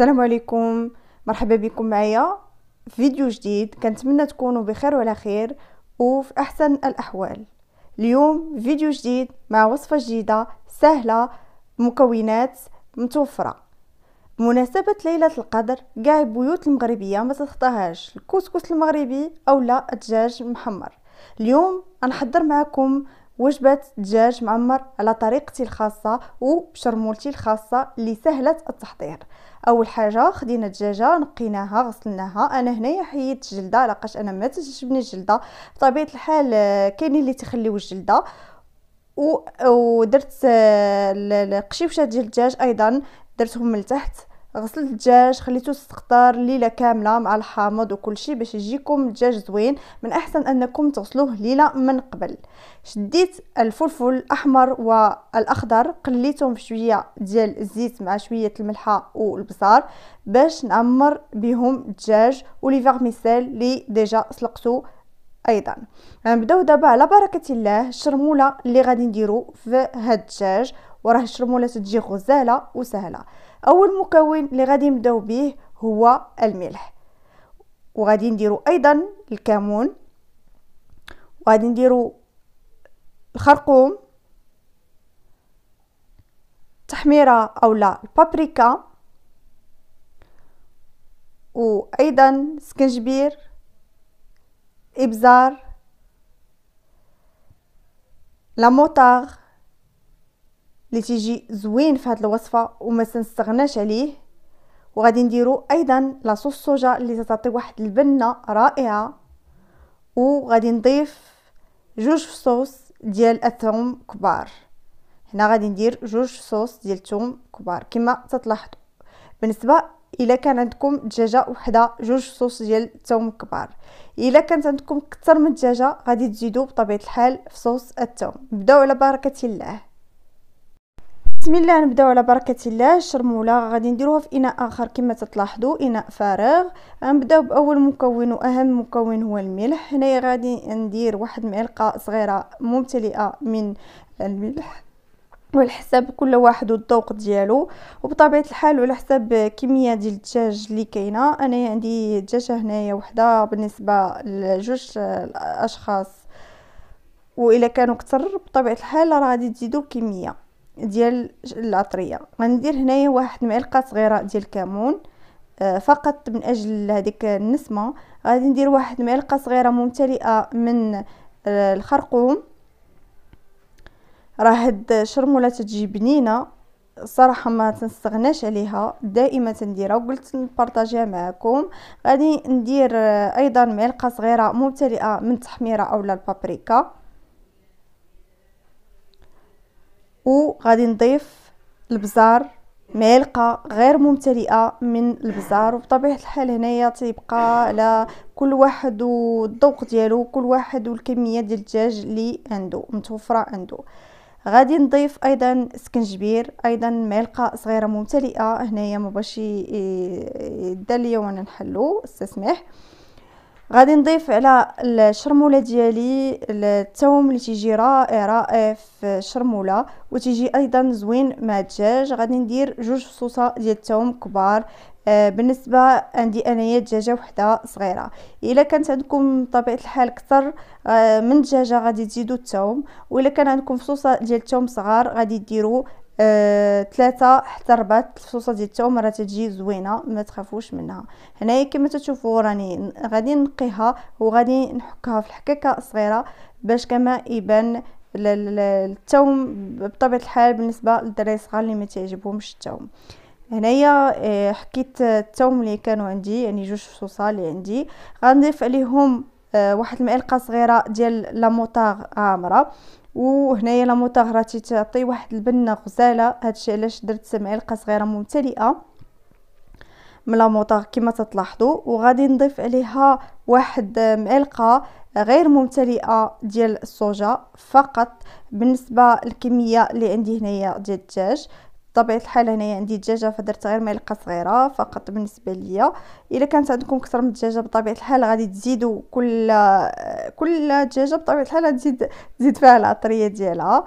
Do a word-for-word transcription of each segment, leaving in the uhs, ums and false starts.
السلام عليكم، مرحبا بكم معايا في فيديو جديد. كنتمنى تكونوا بخير وعلى خير وفي احسن الاحوال. اليوم فيديو جديد مع وصفه جديده سهله، مكونات متوفره. بمناسبه ليله القدر كاع البيوت المغربيه ما تخطاهاش الكسكس المغربي او لا الدجاج محمر. اليوم نحضر معكم وجبه دجاج معمر على طريقتي الخاصه وبشرمولتي الخاصه اللي سهله التحضير. اول حاجه خدينا الدجاجه، نقيناها غسلناها. انا هنايا حيدت الجلده لقاش انا ما تجبني الجلده، بطبيعه الحال كاينين اللي تخليو الجلده، ودرت القشيوشه ديال الدجاج ايضا درتهم من التحت. غسلت الدجاج خليته يستقطر ليله كامله مع الحامض وكل شيء باش يجيكم الدجاج زوين. من احسن انكم تغسلوه ليله من قبل. شديت الفلفل الاحمر والاخضر، قليتهم في شويه ديال الزيت مع شويه الملحه والبصل باش نعمر بهم الدجاج ولي فيرميسيل اللي ديجا سلقته ايضا. غنبداو يعني دابا على بركه الله الشرموله اللي غادي نديرو في هاد الدجاج، وراه الشرموله تجي غزاله وسهله. اول مكون اللي غادي نبداو به هو الملح، وغادي نديرو ايضا الكمون، وغادي نديرو الخرقوم، التحميره اولا البابريكا، وايضا سكنجبير، ابزار، لاموطاغ اللي تيجي زوين في هذه الوصفه وما تنستغناش عليه. وغادي نديرو ايضا لاصوص الصوجا اللي تعطي واحد البنه رائعه، وغادي نضيف جوج فصوص ديال الثوم كبار. هنا غادي ندير جوج فصوص ديال الثوم كبار كما تلاحظوا. بالنسبه الا كان عندكم دجاجه وحده جوج فصوص ديال الثوم كبار، الا كانت عندكم اكثر من دجاجه غادي تزيدوا بطبيعه الحال فصوص الثوم. نبداو على بركه الله. بسم الله، نبداو على بركه الله. الشرموله غادي نديروها في اناء اخر كما تلاحظوا، اناء فارغ. غنبداو باول مكون واهم مكون هو الملح. هنايا غادي ندير واحد معلقه صغيره ممتلئه من الملح، وعلى حساب كل واحد والذوق ديالو وبطبيعه الحال وعلى حساب كميه ديال الدجاج اللي كاينه. انا عندي دجاجه هنايا وحده بالنسبه لجوج الاشخاص، والا كانوا كتر بطبيعه الحال راه غادي تزيدوا الكميه ديال العطريه. غندير هنايا واحد معلقه صغيره ديال الكمون آه فقط من اجل هذيك النسمه. غادي ندير واحد معلقه صغيره ممتلئه من آه الخرقوم. راه هاد الشرموله تجي بنينه صراحه ما تنستغناش عليها، دائما تنديرها وقلت نبارطاجيها معكم. غادي ندير آه ايضا معلقه صغيره ممتلئه من التحميره اولا البابريكا، وغادي نضيف البزار معلقه غير ممتلئه من البزار. وبطبيعه الحال هنايا تيبقى على كل واحد والذوق ديالو، كل واحد والكميه ديال الدجاج اللي عنده متوفره عنده. غادي نضيف ايضا سكنجبير، ايضا معلقه صغيره ممتلئه. هنايا مباش يدال ليا وانا نحلو استسمح. غادي نضيف على الشرموله ديالي الثوم اللي تيجي رائع رائع في الشرموله وتيجي ايضا زوين مع الدجاج. غادي ندير جوج فصوصه ديال الثوم كبار. آه بالنسبه عندي انايا دجاجه وحده صغيره، الا كانت عندكم بطبيعه الحال اكثر آه من دجاجه غادي تزيدوا الثوم، والا كان عندكم فصوصه ديال الثوم صغار غادي ديروا ثلاثة آه، حتى ربعة فصوصه ديال الثوم راه تجي زوينه ما تخافوش منها. هنايا كما تشوفوا راني غادي نقيها وغادي نحكها في الحكاكه الصغيره باش كما يبان الثوم. بطبيعه الحال بالنسبه للدراري الصغار اللي ما تعجبهمش الثوم، هنايا حكيت الثوم اللي كانوا عندي يعني جوج فصوصه اللي عندي. غنضيف عليهم آه واحد المعلقه صغيره ديال لاموطاغ عامره، وهنايا لاموطاغ راه تيعطي واحد البنه غزاله. هادشي علاش درت معلقه صغيره ممتلئه من لاموطاغ كما تلاحظوا. وغادي نضيف عليها واحد معلقه غير ممتلئه ديال الصوجا فقط. بالنسبه للكميه اللي عندي هنايا ديال الدجاج بطبيعه الحال هنايا عندي دجاجه فدرت غير معلقه صغيره فقط بالنسبه ليا. الا كانت عندكم اكثر من دجاجه بطبيعه الحال غادي تزيدوا كل كل دجاجه بطبيعه الحال تزيد تزيد فيها العطريه ديالها.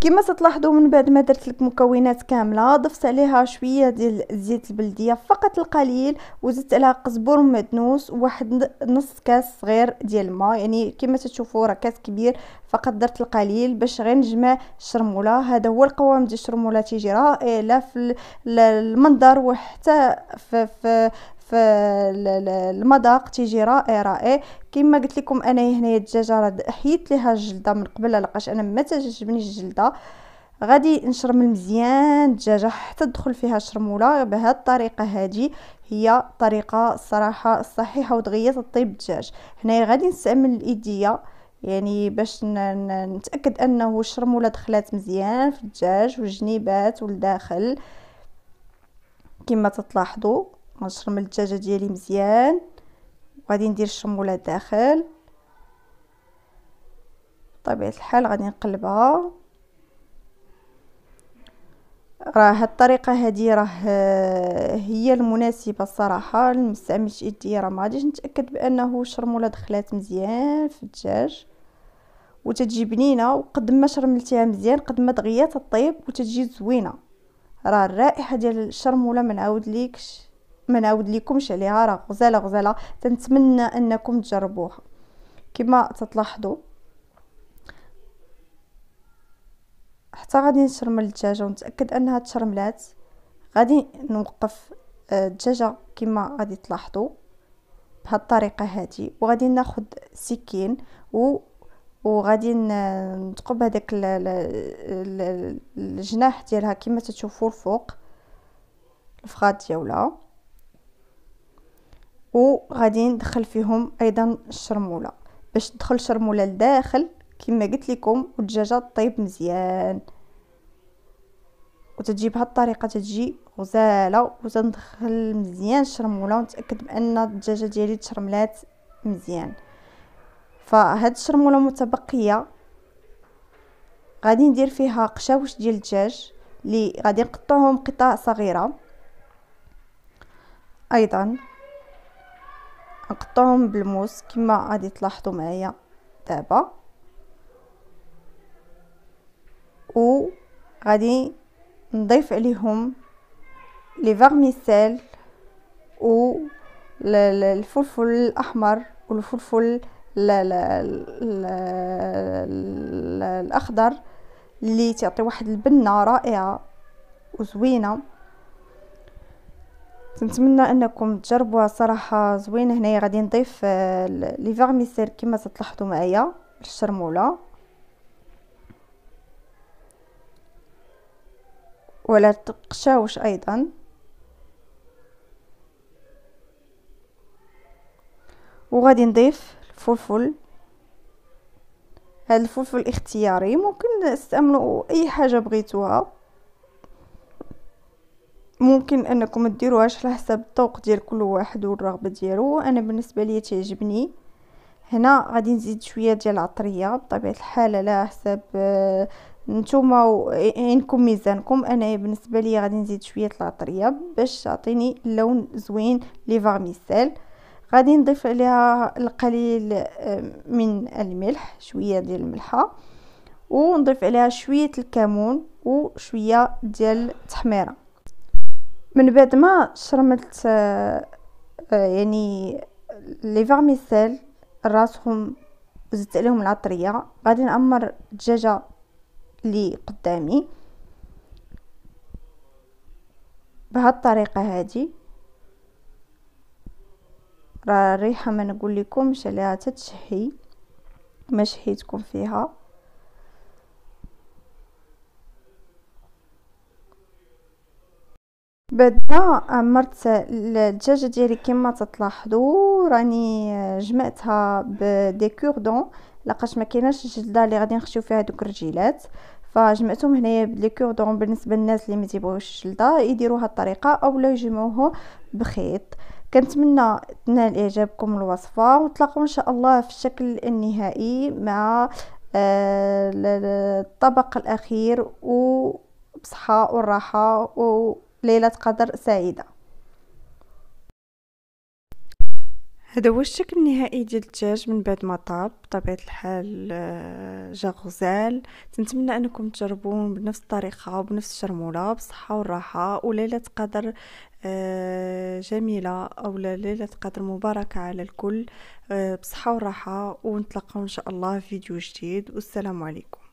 كما تلاحظوا من بعد ما درت المكونات كامله ضفت عليها شويه ديال زيت البلديه فقط القليل، وزدت عليها قزبر مدنوس وواحد نص كاس صغير ديال الماء. يعني كما تشوفوا راه كاس كبير فقط درت القليل باش غير نجمع الشرموله. هذا هو القوام ديال الشرموله، تيجي رائع لا في المنظر وحتى في, في فالمذاق، تيجي رائع رائع. كما قلت لكم انا هنايا الدجاجه راه حيت ليها الجلده من قبل، لقاش انا ما تعجبنيش الجلده. غادي نشرمل مزيان الدجاجه حتى تدخل فيها الشرموله بهذه الطريقه. هذه هي الطريقه الصراحه الصحيحه ودغيا تطيب الدجاج. هنايا غادي نستعمل الايديه يعني باش نتاكد انه الشرموله دخلات مزيان في الدجاج والجنيبات والداخل. كما تلاحظوا غنشرمل الدجاجه ديالي مزيان وغادي ندير الشرموله الداخل. بطبيعه الحال غادي نقلبها. راه هاد الطريقه هادي راه هي المناسبه الصراحه، مستعملتش ايديا راه ما غاديش نتاكد بانه الشرموله دخلات مزيان في الدجاج وتتجي بنينه. وقد ما شرملتيها مزيان قد ما دغيا تطيب وتتجي زوينه. راه الرائحه ديال الشرموله ما نعاود ليكش ما نعاود لكمش عليها، راه غزاله غزاله. تنتمنى انكم تجربوها. كما تلاحظوا حتى غادي نشرمل الدجاجه ونتاكد انها تشرملات، غادي نوقف الدجاجه كما غادي تلاحظوا بهذه الطريقه هذه. وغادي ناخذ سكين و وغادي نثقب هذاك الجناح ديالها كما تشوفوا الفوق الفخاد ديالها، وغادي ندخل فيهم ايضا الشرموله باش تدخل الشرموله لداخل كما قلت لكم والدجاجه طيب مزيان وتجي بهذه الطريقه. تجي غزاله وتندخل مزيان الشرموله ونتاكد بان الدجاجه ديالي تشرملات مزيان. فهاد الشرموله متبقيه غادي ندير فيها قشاوش ديال الدجاج اللي غادي نقطعهم قطع صغيره، ايضا نقطعهم بالموس كما غادي تلاحظوا معايا دابا. وغادي نضيف عليهم لي فيرميسيل والفلفل الاحمر والفلفل الاخضر اللي تعطي واحد البنه رائعه وزوينه. نتمنى انكم تجربوها صراحه زوينه. هنايا غادي نضيف لي فيرميسيل كما تلاحظوا معايا الشرموله، ولا القشاوش ايضا، وغادي نضيف الفلفل. هذا الفلفل اختياري، ممكن تستعملوا اي حاجه بغيتوها، ممكن انكم ديروهاش على حسب الذوق ديال كل واحد والرغبه ديالو. انا بالنسبه ليا تعجبني. هنا غادي نزيد شويه ديال العطريه بطبيعه الحال على حسب نتوما وعينكم ميزانكم. انا بالنسبه ليا غادي نزيد شويه العطريه باش تعطيني اللون زوين لي فارميسيل. غادي نضيف عليها القليل من الملح، شويه ديال الملحه، ونضيف عليها شويه الكمون وشويه ديال التحميره. من بعد ما شرملت يعني لي فيرميسيل راسهم وزدت عليهم العطريه، غادي نعمر الدجاجه اللي قدامي بهذه الطريقه هذه. راه الريحه ما نقول لكمش عليها، تتشهي ما شهيتكم فيها. بعد ما عمرت الدجاجه ديالي كما تلاحظوا راني جمعتها بدي كوردون، لقاش ما كايناش الجلده اللي غادي نخشيو فيها دوك الرجيلات، فجمعتهم هنايا بدي كوردون. بالنسبه للناس اللي ما تيبغيوش الجلده يديروها الطريقه اولا يجمعوه بخيط. كنتمنى تنال اعجابكم الوصفه، ونتلاقاو ان شاء الله في الشكل النهائي مع الطبق الاخير. وبصحه والراحه و ليلة قدر سعيدة. هذا هو الشكل النهائي ديال الدجاج من بعد ما طاب. بطبيعه الحال جا غزال. نتمنى انكم تجربوه بنفس الطريقه وبنفس الشرموله بالصحه والراحه، وليله قدر جميله او ليله قدر مباركه على الكل بالصحه والراحه، ونتلاقاو ان شاء الله في فيديو جديد، والسلام عليكم.